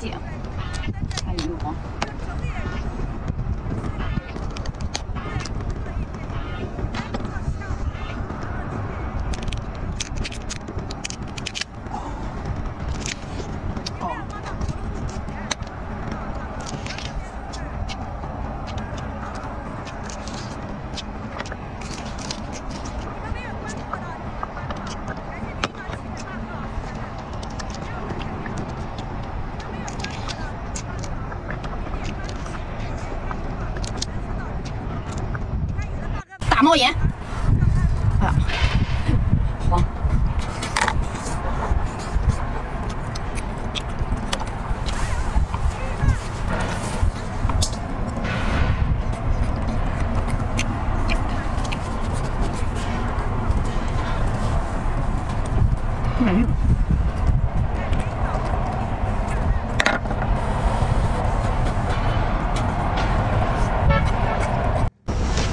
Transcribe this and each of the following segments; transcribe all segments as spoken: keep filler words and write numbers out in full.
姐，哎呦！哦，大冒盐。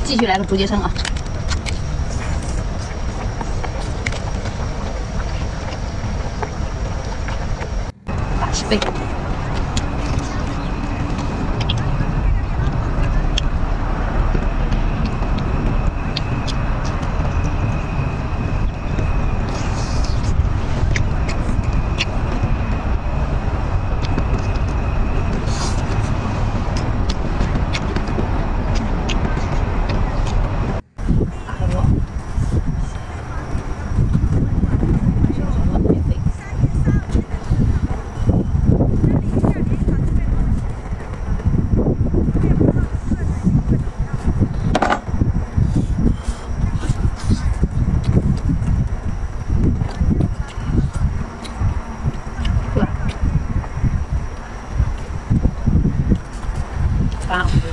继续来个竹节参啊！大十倍。 Wow.